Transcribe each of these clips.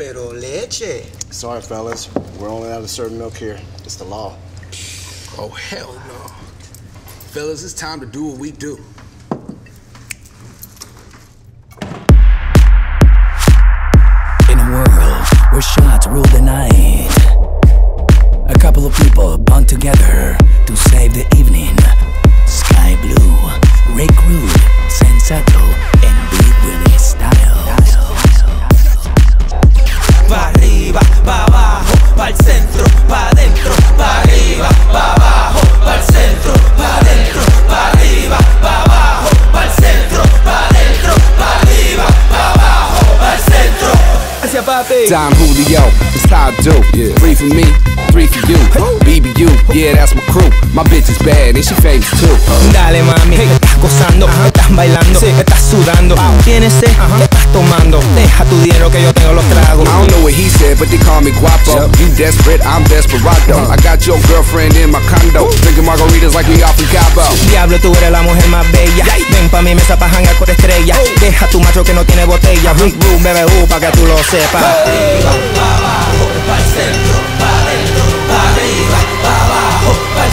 Pero leche. Sorry, fellas. We're only allowed to serve milk here. It's the law. Oh, hell no. Fellas, it's time to do what we do. In a world where shots rule the night, a couple of people bond together to save the evening. Sky Blu, Reek Rude, Sensato, and Big Willie style. Pa' arriba, pa' abajo, pa'l centro, pa' adentro, pa' arriba, pa' abajo, pa'l centro, pa' adentro, pa' arriba, pa' abajo, pa'l centro, pa' adentro, pa' arriba, pa' abajo, pa'l centro. Hacia papi. Dime Julio, it's how I do. Yeah. 3 for me, 3 for you. BBU, yeah, that's my crew. My bitch is bad and she famous too. Dale mami, hey. Estás gozando, estás bailando, sí. Estás sudando, tienes sed, estás tomando. Deja tu dinero que yo tengo los tragos. I don't know what he said, but they call me guapo. You desperate, I'm desperado. I got your girlfriend in my condo, drinking margaritas like we off in Cabo. Diablo, tú eres la mujer más bella. Ven pa' mi mesa pa' jangar con estrella. Deja tu macho que no tiene botella. Reek Rude, bebe u pa' que tú lo sepas. Pa' arriba, pa' abajo, pa'l centro, pa' adentro, pa' arriba, pa' abajo, pa'l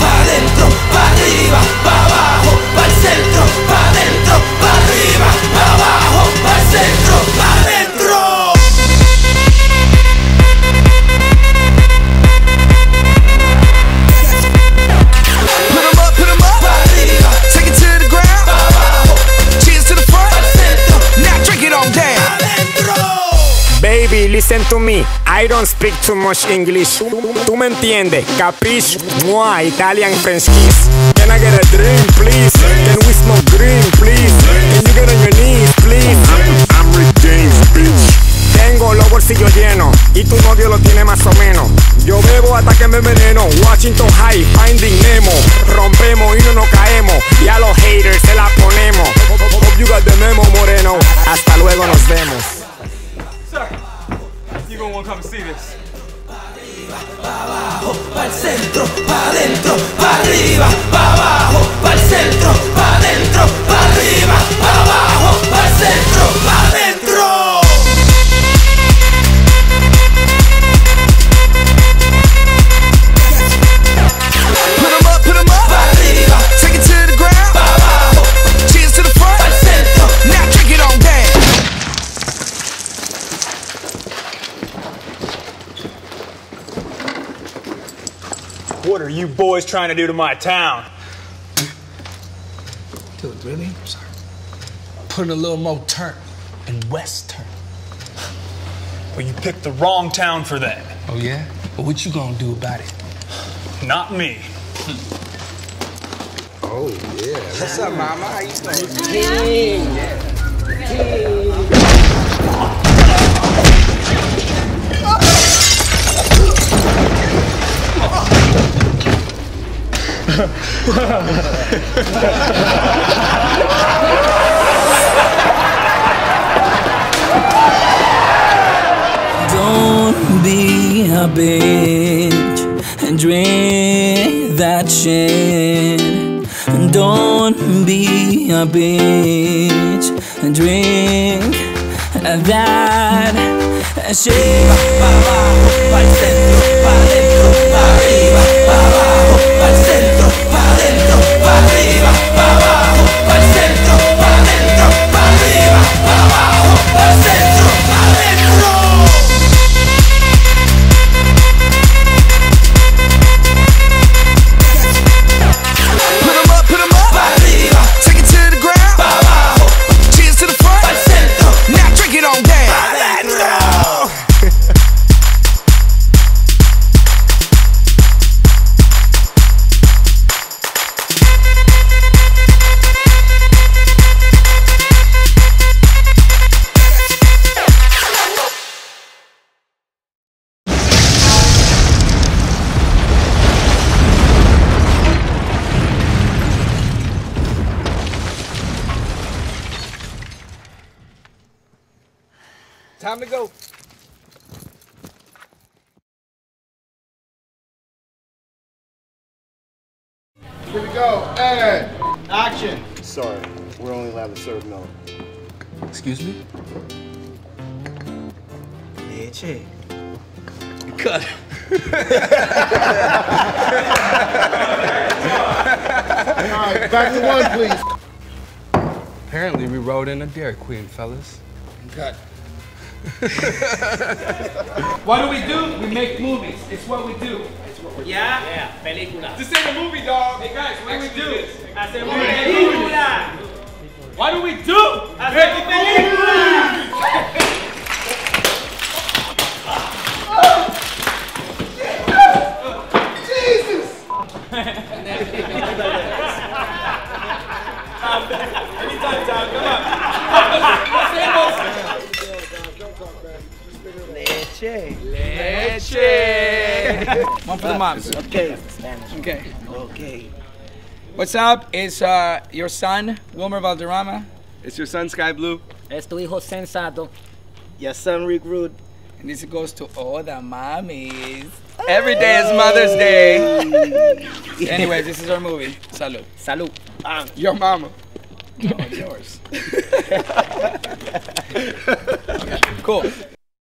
pa' adentro, pa' arriba, pa' abajo, pa'l centro, pa' adentro, pa' arriba, pa' abajo, pa'l centro, pa' adentro. Listen to me, I don't speak too much English. Tú me entiendes, capiche? Moi, Italian French kiss. Can I get a drink, please? Can we smoke green, please? Can you get on your knees, please? I'm redeemed, bitch. Tengo los bolsillos llenos y tu novio lo tiene más o menos. Yo bebo hasta que me enveneno. Washington High, Finding Nemo. Rompemos y no nos caemos. Y a los haters se la ponemos. Hope you got the memo, moreno. Hasta luego, nos vemos. Sir. You gonna wanna come and see this. Pa' arriba, pa' abajo, pa'l centro, pa' adentro, pa' arriba, pa' abajo, pa'l centro, pa' adentro, pa' arriba, pa' abajo, pa'l centro, pa' adentro. What are you boys trying to do to my town? Dude, really? Sorry. Put a little more turn and west turn. Well, you picked the wrong town for that. Oh, yeah? But what you gonna do about it? Not me. Oh, yeah. What's up, mama? How you doing? Don't be a bitch and drink that shit. Don't be a bitch and drink that shit. Pa' arriba, pa' abajo, pa'l centro, pa' adentro, pa' arriba, pa' abajo, pa'l centro, pa' adentro. Time to go. Here we go. And action. Sorry, we're only allowed to serve milk. Excuse me? che. Claro. All right, back to one, please. Apparently, we rode in a Dairy Queen, fellas. Cut. What do? We make movies. It's what we do. Yeah? Yeah, película. This ain't a movie, dog. Hey guys, what do we do? Hacer película. What do we do? Hacer película. Leche. Leche. One for the moms. Okay. Okay. Okay. What's up? It's your son, Wilmer Valderrama. It's your son, Sky Blu. Es tu hijo, Sensato. Your son, Reek Rude. And this goes to all the mommies. Every day is Mother's Day. Anyways, this is our movie. Salud. Salud. Your mama. No, it's yours. Okay. Cool.